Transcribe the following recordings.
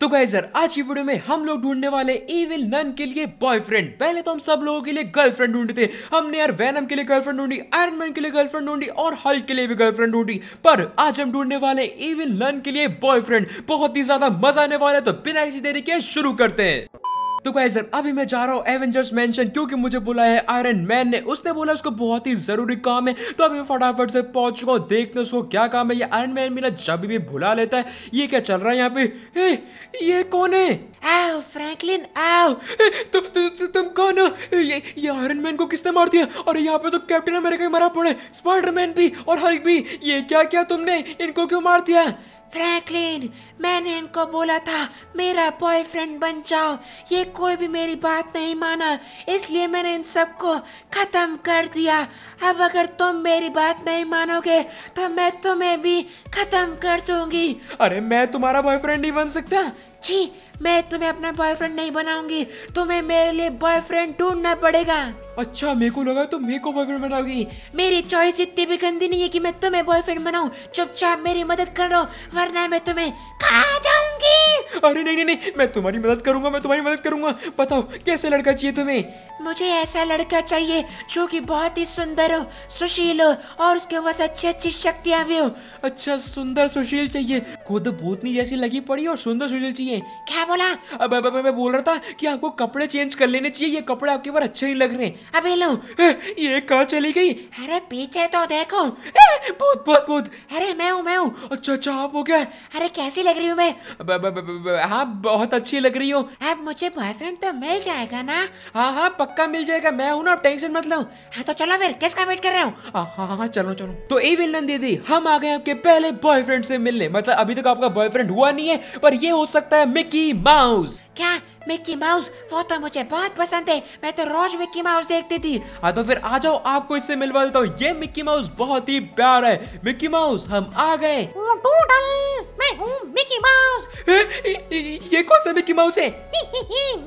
तो गाइस यार आज की वीडियो में हम लोग ढूंढने वाले इविल नन के लिए बॉयफ्रेंड। पहले तो हम सब लोगों के लिए गर्लफ्रेंड ढूंढते थे। हमने यार वेनम के लिए गर्लफ्रेंड ढूंढी, आयरन मैन के लिए गर्लफ्रेंड ढूंढी और हल्क के लिए भी गर्लफ्रेंड ढूंढी, पर आज हम ढूंढने वाले इविल नन के लिए बॉयफ्रेंड। बहुत ही ज्यादा मजा आने वाला है, तो बिना किसी देरी के शुरू करते हैं। तो गाइस अभी मैं जा रहा हूँ एवेंजर्स मेंशन, क्योंकि मुझे बुलाया है आयरन मैन ने। उसने बोला उसको बहुत ही जरूरी काम है, तो अभी मैं फटाफट से पहुंच चुका हूँ। देखते उसको क्या काम है। ये आयरन मैन मेरा जब भी भुला लेता है। ये क्या चल रहा है यहाँ पे? ये कौन है? आओ फ्रैंकलिन आओ। तुम कौन हो? ये आयरन मैन को किसने मार दिया? और यहाँ पे तो कैप्टन अमेरिका भी मरा पड़े, स्पाइडरमैन भी और हल्क भी। ये क्या किया तुमने? इनको क्यों मार दिया? फ्रैंकलिन, मैंने इनको बोला था मेरा बॉयफ्रेंड बन जाओ, ये कोई भी मेरी बात नहीं माना, इसलिए मैंने इन सबको खत्म कर दिया। अब अगर तुम मेरी बात नहीं मानोगे तो मैं तुम्हें भी खत्म कर दूंगी। अरे मैं तुम्हारा बॉयफ्रेंड नहीं बन सकता। छी, मैं तुम्हें अपना बॉयफ्रेंड नहीं बनाऊंगी, तुम्हें मेरे लिए बॉयफ्रेंड ढूंढना पड़ेगा। अच्छा, मेरे को लगा तुम मेरे को बॉयफ्रेंड बनाओगी। मेरी चॉइस इतनी भी गंदी नहीं है कि मैं तुम्हें बॉयफ्रेंड बनाऊं। चुपचाप मेरी मदद करो वरना मैं तुम्हें खा जाऊंगी। अरे नहीं नहीं नहीं, मैं तुम्हारी मदद करूंगा, मैं तुम्हारी मदद करूंगा। बताओ कैसा लड़का चाहिए तुम्हें? मुझे ऐसा लड़का चाहिए जो कि बहुत ही सुंदर हो, सुशील हो और उसके पास अच्छी अच्छी शक्तियाँ भी हो। अच्छा, सुंदर सुशील चाहिए? खुद भूतनी जैसी लगी पड़ी और सुंदर सुशील चाहिए? क्या बोला? अब मैं बोल रहा था कि आपको कपड़े चेंज कर लेने चाहिए, ये कपड़े आपके ऊपर अच्छे नहीं लग रहे। अबे लो, ये कहाँ चली गई? अरे पीछे तो देखो। भूत भूत भूत। अरे मैं हूँ। अच्छा, आप हो क्या? अरे कैसी लग रही हूँ मैं? हाँ बहुत अच्छी लग रही हो। अब मुझे बॉयफ्रेंड तो मिल जाएगा ना? हाँ हाँ पक्का मिल जाएगा, मैं हूँ ना, आप टेंशन मत लो। हाँ तो चलो फिर, किसका वेट कर रहे हो? हाँ, चलो। तो इविल नन दीदी, हम आ गए आपके पहले बॉयफ्रेंड से मिलने। मतलब अभी तक आपका बॉयफ्रेंड हुआ नहीं है, पर ये हो सकता है मिकी माउस। क्या मिकी माउस? वो तो मुझे बहुत पसंद है, मैं तो रोज मिकी माउस देखती थी। हाँ तो फिर आ जाओ, आपको इससे मिलवा देता हूँ। ये मिकी माउस बहुत ही प्यारा है। मिकी माउस, हम आ गए। मैं हूँ मिकी माउस। ये कौन सा मिकी माउस है?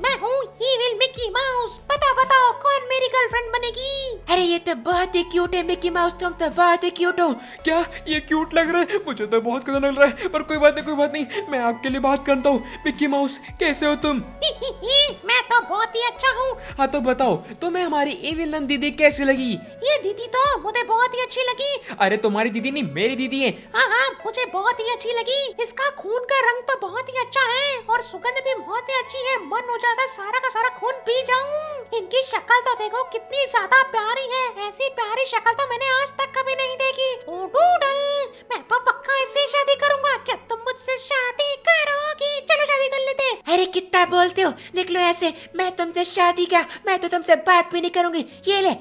मैं हूँ इविल मिकी माउस। बताओ कौन मेरी गर्लफ्रेंड बनेगी? अरे ये तो बहुत ही क्यूट है मिकी माउस, तुम तो बहुत ही क्यूट हो। क्या ये क्यूट लग रहा है? मुझे तो बहुत खतरनाक लग रहा है, पर कोई बात नहीं, मैं आपके लिए बात करता हूँ। मिकी माउस कैसे हो तुम? मैं तो बहुत ही अच्छा हूँ। हाँ तो बताओ, तुम्हें हमारी इविल नन दीदी कैसी लगी? ये दीदी तो मुझे बहुत ही अच्छी लगी। अरे तुम्हारी दीदी नहीं, मेरी दीदी है। हाँ, मुझे बहुत ही अच्छी लगी। इसका खून का रंग तो बहुत ही अच्छा है और सुगंध भी बहुत ही अच्छी है। मन हो जाता है सारा का सारा खून पी जाऊं। इनकी शक्ल तो देखो कितनी ज्यादा प्यारी है, ऐसी प्यारी शक्ल तो मैंने आज तक कभी नहीं देखी। ओ डूडल, मैं तो पक्का इससे शादी करूंगा। क्या तुम मुझसे शादी करोगी? चलो शादी कर लेते। अरे कितना बोलते हो, निकलो ऐसे। मैं तुमसे शादी क्या, मैं तो तुमसे बात भी नहीं करूंगी। ये ले।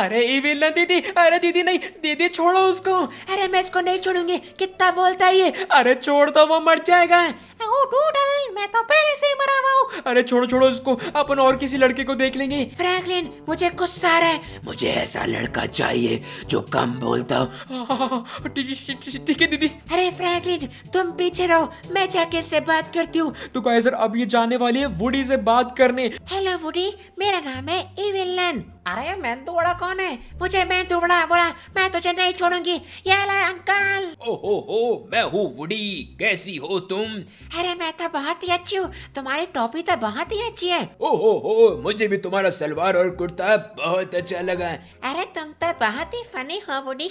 अरे इविल नन दीदी, अरे दीदी नहीं, दीदी छोड़ो उसको। अरे मैं इसको नहीं छोड़ूंगी, कितना बोलता है ये। अरे छोड़ दो, वो मर जाएगा। ओ डूडल, मैं तो पहले से ही मरा हुआ हूँ। अरे छोड़ो उसको, अपन और किसी लड़के को देख लेंगे। फ्रैंकलिन, मुझे गुस्सा आ रहा है। मुझे ऐसा लड़का चाहिए जो कम बोलता हो। ठीक है दीदी। अरे फ्रैंकलिन तुम पीछे रहो, मैं जाके इससे बात करती हूँ। तो गाइस अब ये जाने वाली है वुडी से बात करने। हेलो वुडी, मेरा नाम है इविल नन। अरे मैन तोड़ा कौन है? मुझे मैन तोड़ा बोला, मैं तुझे नहीं छोड़ूंगी। ये ले अंकल। ओ, मैं हूँ वुडी, कैसी हो तुम? अरे मैं तो बहुत ही अच्छी हूँ, तुम्हारी टोपी तो बहुत ही अच्छी है। ओ, मुझे भी तुम्हारा सलवार और कुर्ता बहुत अच्छा लगा। अरे तुम तो बहुत ही फनी हो वुडी।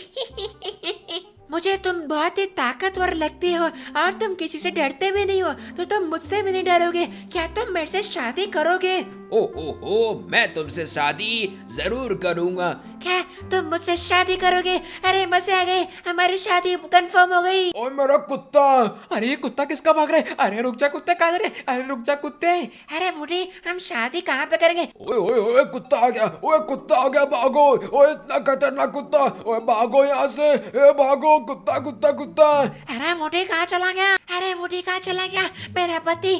मुझे तुम बहुत ही ताकतवर लगती हो और तुम किसी से डरते भी नहीं हो, तो तुम मुझसे भी नहीं डरोगे। क्या तुम मेरे से शादी करोगे? ओ, मैं तुमसे शादी जरूर करूँगा। क्या तुम मुझसे शादी करोगे? अरे मजे आ गए, हमारी शादी कंफर्म हो गई। और मेरा कुत्ता! अरे ये कुत्ता किसका भाग रहा है? अरे रुक जा कुत्ते, कहाँ जा रहे? अरे रुक जा कुत्ते। अरे बूढ़ी, हम शादी कहाँ पे करेंगे? ओए कुत्ता आ गया, भागो। ओए इतना खतरनाक कुत्ता, ओए भागो यहाँ से, भागो। कुत्ता। अरे बूढ़ी कहाँ चला गया? मेरा पति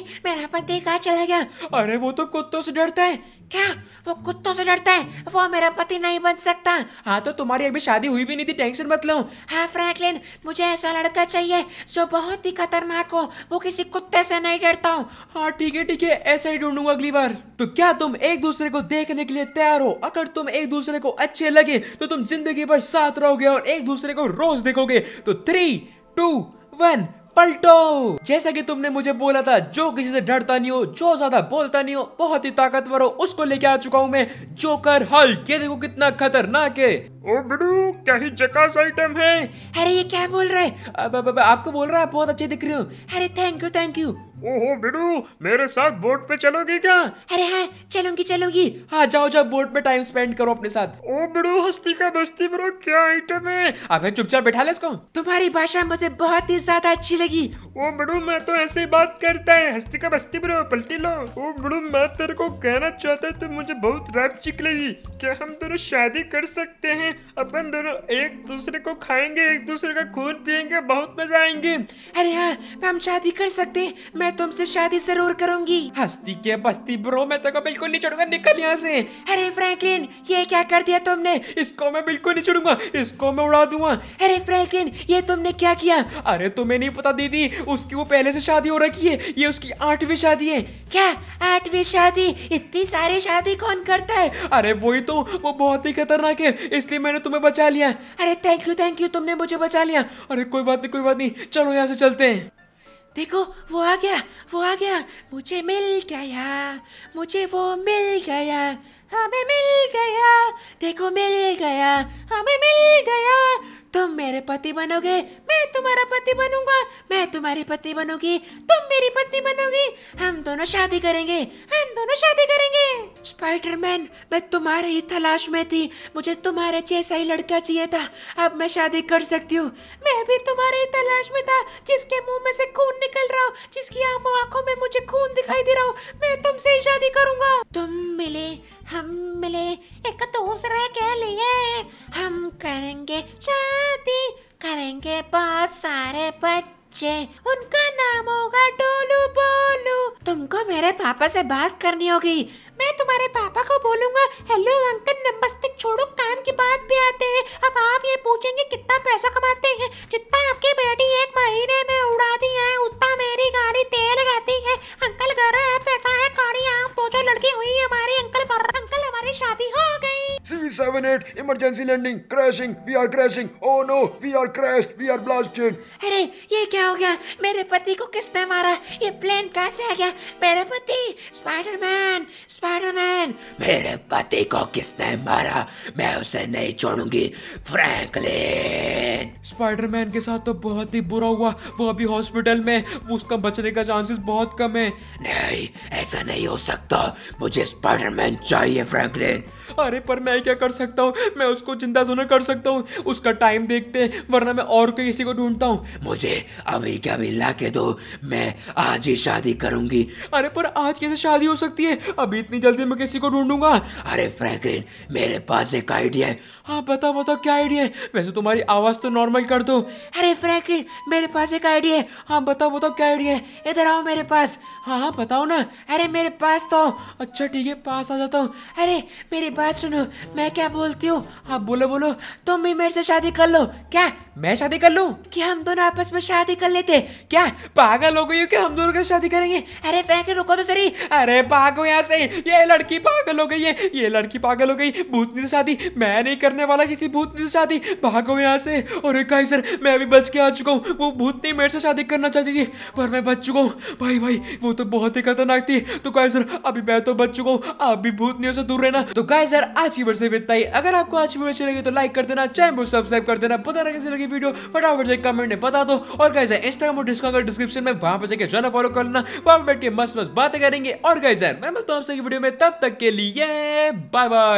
कहाँ चला गया? अरे वो तो कुत्तों से डरता है। क्या वो कुत्तों से डरता है? वो मेरा पति नहीं बन सकता। हाँ तो तुम्हारी अभी शादी हुई भी नहीं थी, टेंशन मत लो। हाँ फ्रैंकलिन, मुझे ऐसा लड़का चाहिए जो बहुत ही खतरनाक हो, वो किसी कुत्ते से नहीं डरता हो। हाँ ठीक है, ऐसा ही ढूंढूंगा अगली बार। तो क्या तुम एक दूसरे को देखने के लिए तैयार हो? अगर तुम एक दूसरे को अच्छे लगे तो तुम जिंदगी भर साथ रहोगे और एक दूसरे को रोज देखोगे। तो 3, 2, 1 पलटो। जैसा कि तुमने मुझे बोला था, जो किसी से डरता नहीं हो, जो ज्यादा बोलता नहीं हो, बहुत ही ताकतवर हो, उसको लेके आ चुका हूँ मैं, जोकर हल्क। ये देखो कितना खतरनाक है। ओ बड़ू, क्या ही जकास आइटम है। अरे ये क्या बोल रहा है? आपको बोल रहा है, बहुत अच्छे दिख रहे हो। अरे थैंक यू थैंक यू। ओहो बिडू, मेरे साथ बोट पे चलोगी क्या? अरे हाँ चलूंगी चलूंगी। हाँ जाओ जाओ, बोट पे टाइम स्पेंड करो अपने साथ। ओ बिडू, हस्ती का बस्ती ब्रो, क्या आइटम है। अबे चुपचाप बैठा ले इसको। तुम्हारी भाषा मुझे बहुत ही ज्यादा अच्छी लगी। ओ बिडू, मैं तो ऐसे ही बात करता है, हस्ती का बस्ती ब्रो, पलटी लो। ओ बिडू, मैं तेरे को कहना चाहता तो मुझे बहुत रैपचिक लगी। क्या हम दोनों शादी कर सकते हैं? अपन दोनों एक दूसरे को खाएंगे, एक दूसरे का खून पियेंगे, बहुत मजा आएंगे। अरे हाँ, हम शादी कर सकते हैं, मैं तुमसे शादी जरूर करूंगी। हस्ती के बस्ती ब्रो, मैं तो बिल्कुल नहीं छोड़ूंगा, निकल यहाँ से। अरे फ्रैंकलिन, ये क्या कर दिया तुमने? इसको मैं बिल्कुल नहीं छोड़ूंगा, इसको मैं उड़ा दूंगा। अरे फ्रैंकलिन, ये तुमने क्या किया? अरे तुम्हें नहीं पता दीदी, उसकी वो पहले से शादी हो रखी है, ये उसकी 8वीं शादी है। क्या 8वीं शादी? इतनी सारी शादी कौन करता है? अरे वही तो, वो बहुत ही खतरनाक है, इसलिए मैंने तुम्हें बचा लिया। अरे थैंक यू, तुमने मुझे बचा लिया। अरे कोई बात नहीं, चलो यहाँ से चलते हैं। देखो वो आ गया। मुझे वो मिल गया, हमें मिल गया। देखो मिल गया। तुम मेरे पति बनोगे, मैं तुम्हारा पति बनूंगा। मैं तुम्हारी पति बनूंगी, तुम मेरी पत्नी बनोगी। हम दोनों शादी करेंगे। स्पाइडरमैन, मैं तुम्हारे ही तलाश में थी, मुझे तुम्हारे जैसा ही लड़का चाहिए था, अब मैं शादी कर सकती हूँ। मैं भी तुम्हारे ही तलाश में था, जिसके मुंह में से खून निकल रहा हो, जिसकी आंखों में मुझे खून दिखाई दे रहा हो। मैं तुमसे ही शादी करूंगा। तुम मिले, हम मिले, एक दूसरे के लिए। हम करेंगे शादी, करेंगे बहुत सारे बच्चे, उनका नाम होगा डोलू बोलू। तुमको मेरे पापा से बात करनी होगी, मैं तुम्हारे पापा को बोलूंगा, हेलो अंकल नमस्ते, छोड़ो काम की बात भी आते हैं। अब आप ये पूछेंगे कितना पैसा कमाते हैं? जितना आपकी बेटी 1 महीने में उड़ाती है, उतना मेरी गाड़ी तेल लगाती है। अंकल घर है, पैसा है, गाड़ी, आप दो जो लड़की हुई हमारी। अंकल हमारी शादी हो गई। 778 emergency landing, crashing, we are crashing, oh no, we are crashed, we are blasted. अरे ये क्या हो गया? मेरे पति को किसने मारा? ये प्लेन कैसे आ गया? मेरे पति स्पाइडरमैन, मेरे पति को किसने मारा? मैं उसे नहीं छोड़ूंगी फ्रैंकलिन। स्पाइडरमैन के साथ तो बहुत ही बुरा हुआ, वो अभी हॉस्पिटल में, उसका बचने का चांसेस बहुत कम है। नहीं, ऐसा नहीं हो सकता, मुझे स्पाइडरमैन चाहिए फ्रैंकलिन। अरे पर मैं क्या कर सकता हूँ? मैं उसको जिंदा दोनों कर सकता हूँ, उसका टाइम देखते हैं, वरना मैं और किसी को ढूंढता हूँ। मुझे अभी क्या मिला के दो, मैं आज ही शादी करूंगी। अरे पर आज कैसे शादी हो सकती है? अभी इतनी जल्दी मैं किसी को ढूंढूंगा? अरे फ्रैंकलिन, मेरे पास एक आइडिया है। हाँ बताओ क्या आइडिया है? वैसे तुम्हारी आवाज तो नॉर्मल कर दो। अरे फ्रैंकलिन, मेरे पास एक आइडिया है। हाँ बताओ क्या आइडिया है? इधर आओ मेरे पास। हाँ बताओ ना। अरे मेरे पास तो, अच्छा ठीक है पास आ जाता हूँ। अरे मेरी बात सुनो, मैं क्या बोलती हूँ? हाँ बोलो, तुम भी मेरे से शादी कर लो। क्या मैं शादी कर लूँ? क्या हम दोनों आपस में शादी कर लेते? क्या पागल हो गई हो क्या? हम दोनों का शादी करेंगे? अरे फ्रैंकलिन रुको तो सही। अरे भागो यहाँ से, ये लड़की पागल हो गई। भूतनी से शादी मैं नहीं करने वाला, किसी भूतनी से शादी, भागो यहाँ से। अरे काई सर, मैं अभी बच के आ चुका हूँ, वो भूतनी मेरे से शादी करना चाहती थी पर मैं बच चुका हूँ। भाई वो तो बहुत ही खतरनाक थी। तो काई सर, अभी मैं तो बच चुका हूँ, आप भी भूतनियों से दूर रहना। तो काई सर आज की वीडियो से इतना ही। अगर आपको आज की वीडियो अच्छी लगी तो लाइक कर देना, चैनल को सब्सक्राइब कर देना, पता ना कैसी लगी वीडियो फटाफट से कमेंट में बता दो। और काई सर इंस्टाग्राम और डिस्कॉर्ड डिस्क्रिप्शन में, वहां पर जाकर जो है फॉलो कर लेना, वहां बैठ के मस्त मस्त बातें करेंगे। और गाइस यार मैं मिलता हूं आपसे अगली वीडियो में, तब तक के लिए बाय बाय।